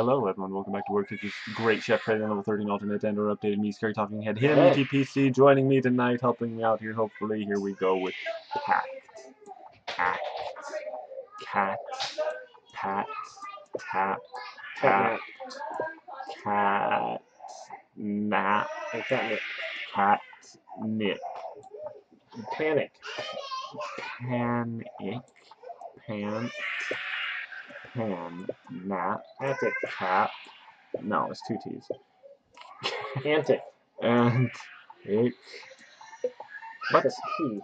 Hello everyone, welcome back to Word Cookies. Great Chef, president level 13 alternate and or updated me, Scary Talking Head. Him, hey. TPC, joining me tonight, helping me out here, hopefully. Here we go with cat, cat, cat, pat, tap, cat, cat, nap, cat, nip, panic, panic, pan, pan, nap, antic, cap, no, it's two T's. Antic. And ick. What is T?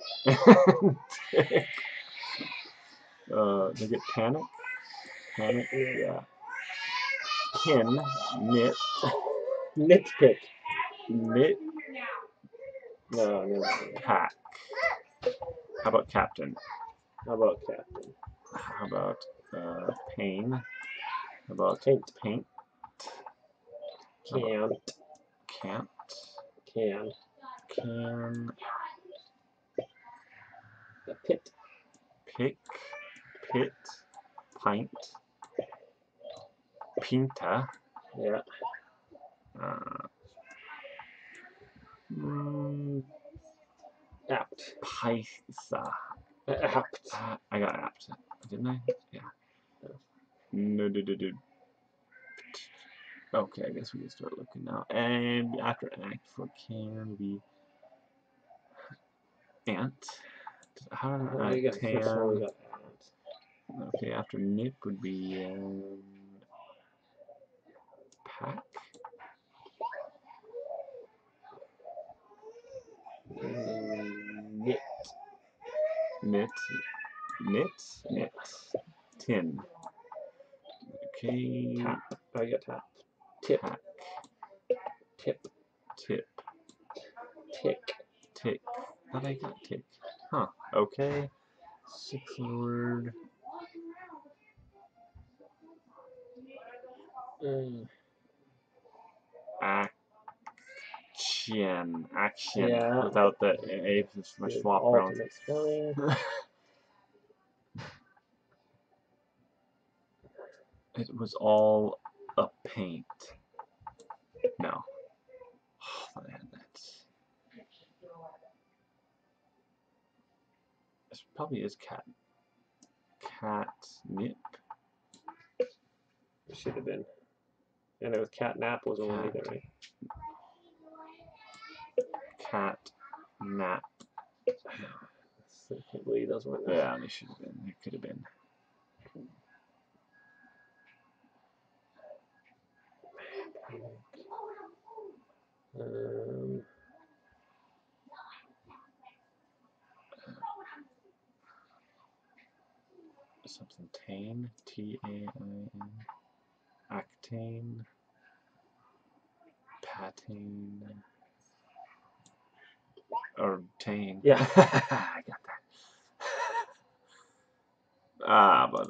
Antic. They get panic? Panic, yeah. Kin, nit. Nitpick. Nit. No. Pack. How about captain? How about pain? How about paint? Paint. Can. Can't. Can. Can. Pit. Pick. Pit. Pint. Pinta. Yeah. Apt. Paisa. Apt. I got apt. Didn't I? Yeah. No, okay, I guess we can start looking now. And after act for can be ant. How do I guess can? Okay, after nip would be pack. Knit. Knit. Knit, knit, tin. Okay. Tap. Oh, you got tap. Tip. Tack. Tip. Tip. Tick. Tick. Thought I got tick. Huh. Okay. 6 word. Action. Action. Yeah. Without the A, it's my swap round. It was all a paint. No. Oh, man, this probably is cat. Cat nip. It should have been. And it was cat nap was the one either, right? Cat nap. I can't believe those weren't there. Yeah, they should have been. It could have been. Something tame, T-A-I-N, actane, patane, or tane. Yeah, I got that. But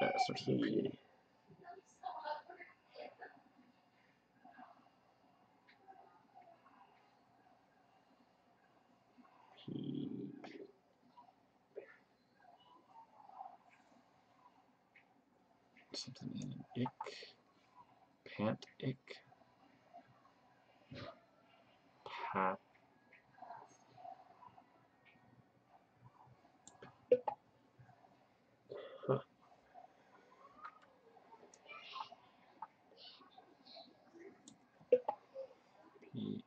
that's what he. Something in an ick, pant ick, pat, huh. P-A,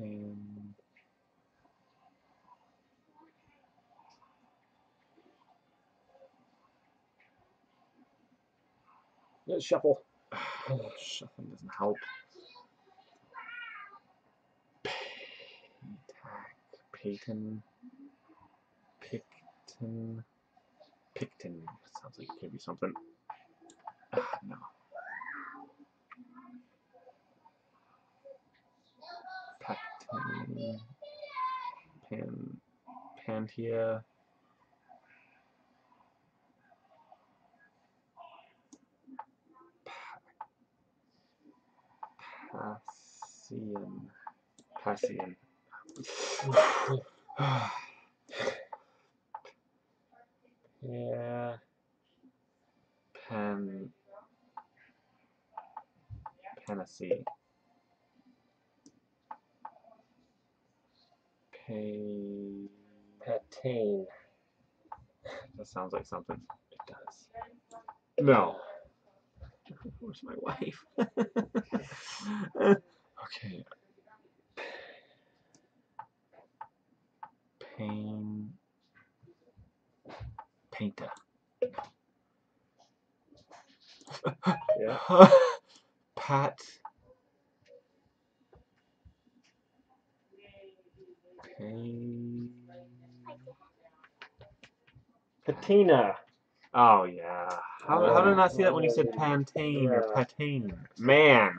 pan. Shuffle. Shuffle doesn't help. Payton. Picton. Picton. Sounds like it could be something. No. Pacton. Pan. Panthea. Passian. Yeah. Panacea. Patain. That sounds like something. It does. No. Where's my wife? Okay. Painter. Yeah. Patina. Oh yeah. How did I not see that when you said Pantene or Patane? Man.